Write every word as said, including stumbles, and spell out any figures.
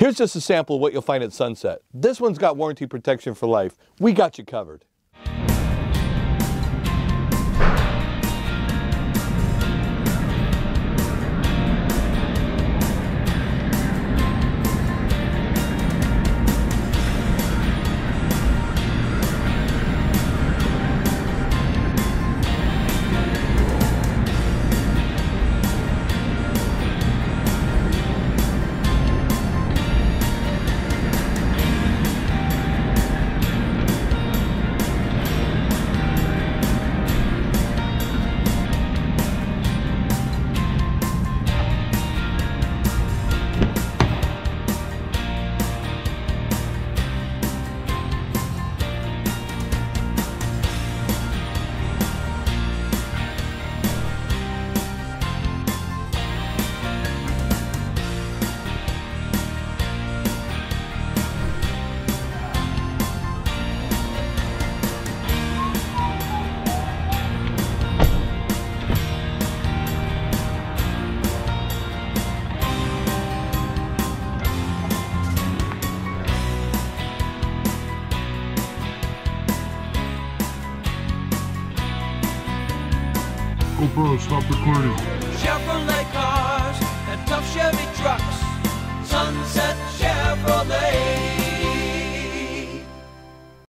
Here's just a sample of what you'll find at Sunset. This one's got warranty protection for life. We got you covered. Bro, stop recording. Chevrolet cars and tough Chevy trucks. Sunset Chevrolet.